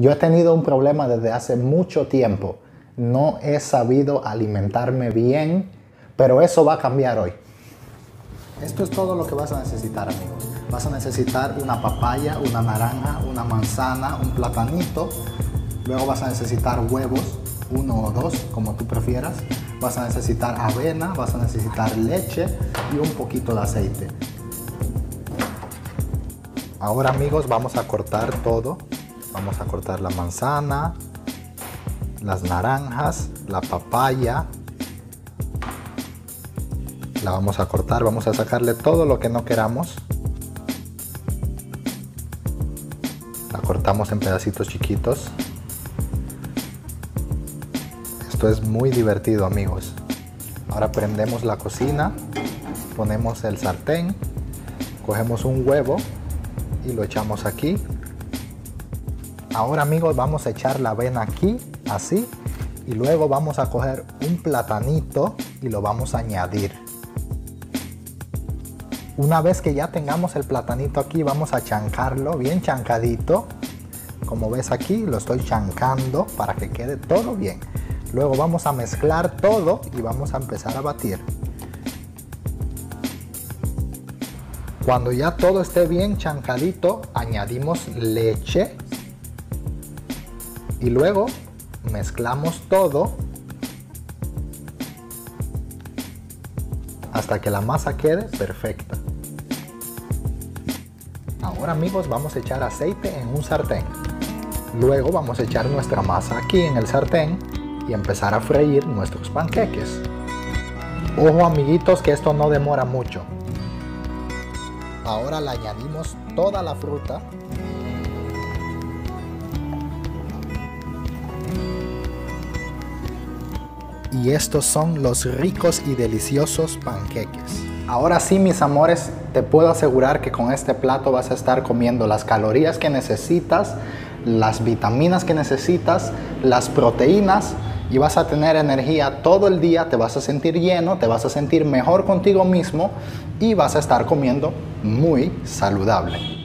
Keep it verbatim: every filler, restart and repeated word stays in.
Yo he tenido un problema desde hace mucho tiempo. No he sabido alimentarme bien, pero eso va a cambiar hoy. Esto es todo lo que vas a necesitar, amigos. Vas a necesitar una papaya, una naranja, una manzana, un platanito. Luego vas a necesitar huevos, uno o dos, como tú prefieras. Vas a necesitar avena, vas a necesitar leche y un poquito de aceite. Ahora, amigos, vamos a cortar todo. Vamos a cortar la manzana, las naranjas, la papaya. La vamos a cortar, vamos a sacarle todo lo que no queramos. La cortamos en pedacitos chiquitos. Esto es muy divertido, amigos. Ahora prendemos la cocina, ponemos el sartén, cogemos un huevo y lo echamos aquí. Ahora, amigos, vamos a echar la avena aquí, así, y luego vamos a coger un platanito y lo vamos a añadir. Una vez que ya tengamos el platanito aquí, vamos a chancarlo bien chancadito. Como ves aquí, lo estoy chancando para que quede todo bien. Luego vamos a mezclar todo y vamos a empezar a batir. Cuando ya todo esté bien chancadito, añadimos leche. Y luego mezclamos todo hasta que la masa quede perfecta. Ahora, amigos, vamos a echar aceite en un sartén. Luego vamos a echar nuestra masa aquí en el sartén y empezar a freír nuestros panqueques. Ojo, amiguitos, que esto no demora mucho. Ahora le añadimos toda la fruta. Y estos son los ricos y deliciosos panqueques. Ahora sí, mis amores, te puedo asegurar que con este plato vas a estar comiendo las calorías que necesitas, las vitaminas que necesitas, las proteínas, y vas a tener energía todo el día, te vas a sentir lleno, te vas a sentir mejor contigo mismo y vas a estar comiendo muy saludable.